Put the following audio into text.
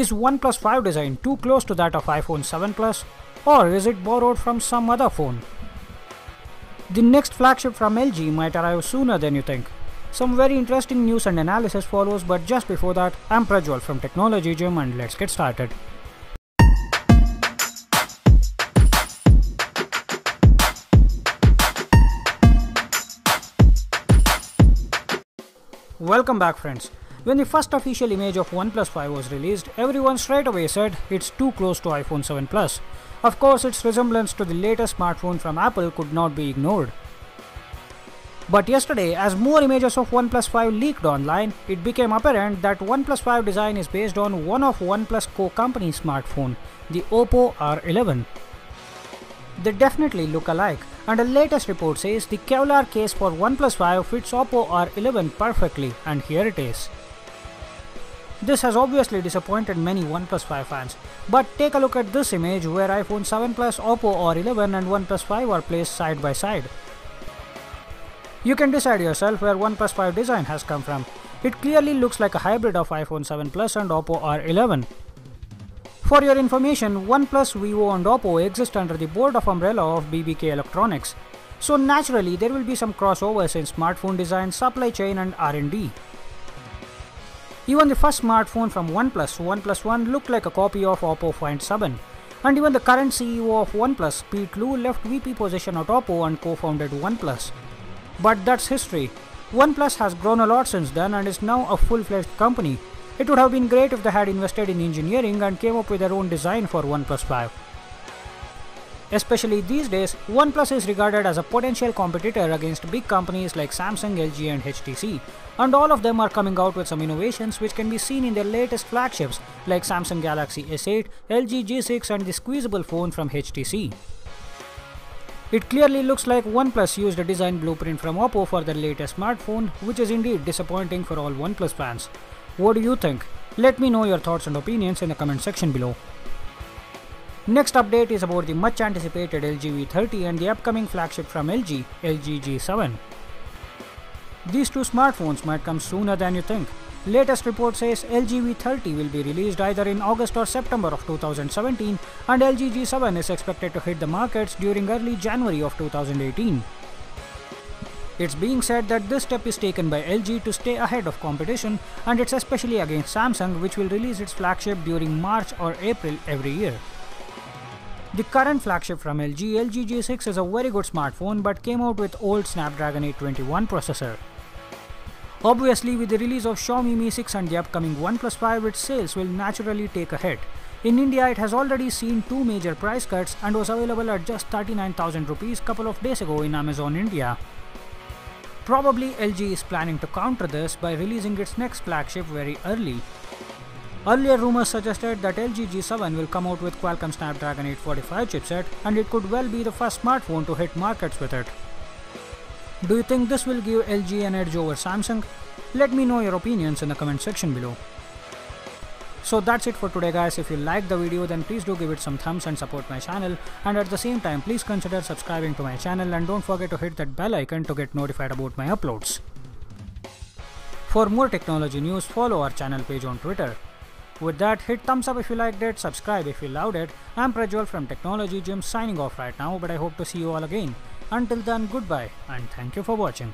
Is OnePlus 5 design too close to that of iPhone 7 Plus, or is it borrowed from some other phone? The next flagship from LG might arrive sooner than you think. Some very interesting news and analysis follows, but just before that, I'm Prajwal from Technology Gym and let's get started. Welcome back friends. When the first official image of OnePlus 5 was released, everyone straight away said it's too close to iPhone 7 Plus. Of course, its resemblance to the latest smartphone from Apple could not be ignored. But yesterday, as more images of OnePlus 5 leaked online, it became apparent that OnePlus 5 design is based on one of OnePlus co-company smartphone, the Oppo R11. They definitely look alike, and the latest report says the Kevlar case for OnePlus 5 fits Oppo R11 perfectly, and here it is. This has obviously disappointed many OnePlus 5 fans, but take a look at this image where iPhone 7 Plus, Oppo R11 and OnePlus 5 are placed side by side. You can decide yourself where OnePlus 5 design has come from. It clearly looks like a hybrid of iPhone 7 Plus and Oppo R11. For your information, OnePlus, Vivo and Oppo exist under the board of umbrella of BBK Electronics. So naturally there will be some crossovers in smartphone design, supply chain and R&D. Even the first smartphone from OnePlus, OnePlus One, looked like a copy of Oppo Find Seven. And even the current CEO of OnePlus, Pete Lau, left VP position at Oppo and co-founded OnePlus. But that's history. OnePlus has grown a lot since then and is now a full-fledged company. It would have been great if they had invested in engineering and came up with their own design for OnePlus 5. Especially these days, OnePlus is regarded as a potential competitor against big companies like Samsung, LG and HTC, and all of them are coming out with some innovations which can be seen in their latest flagships like Samsung Galaxy S8, LG G6 and the squeezable phone from HTC. It clearly looks like OnePlus used a design blueprint from Oppo for their latest smartphone, which is indeed disappointing for all OnePlus fans. What do you think? Let me know your thoughts and opinions in the comment section below. Next update is about the much anticipated LG V30 and the upcoming flagship from LG, LG G7. These two smartphones might come sooner than you think. Latest report says LG V30 will be released either in August or September of 2017 and LG G7 is expected to hit the markets during early January of 2018. It's being said that this step is taken by LG to stay ahead of competition, and it's especially against Samsung, which will release its flagship during March or April every year. The current flagship from LG, LG G6, is a very good smartphone but came out with old Snapdragon 821 processor. Obviously, with the release of Xiaomi Mi 6 and the upcoming OnePlus 5, its sales will naturally take a hit. In India, it has already seen two major price cuts and was available at just 39,000 rupees couple of days ago in Amazon India. Probably LG is planning to counter this by releasing its next flagship very early. Earlier rumors suggested that LG G7 will come out with Qualcomm Snapdragon 845 chipset, and it could well be the first smartphone to hit markets with it. Do you think this will give LG an edge over Samsung? Let me know your opinions in the comment section below. So that's it for today guys. If you liked the video, then please do give it some thumbs and support my channel, and at the same time please consider subscribing to my channel and don't forget to hit that bell icon to get notified about my uploads. For more technology news, follow our channel page on Twitter. With that, hit thumbs up if you liked it, subscribe if you loved it. I'm Prajwal from Technology Gym signing off right now, but I hope to see you all again. Until then, goodbye and thank you for watching.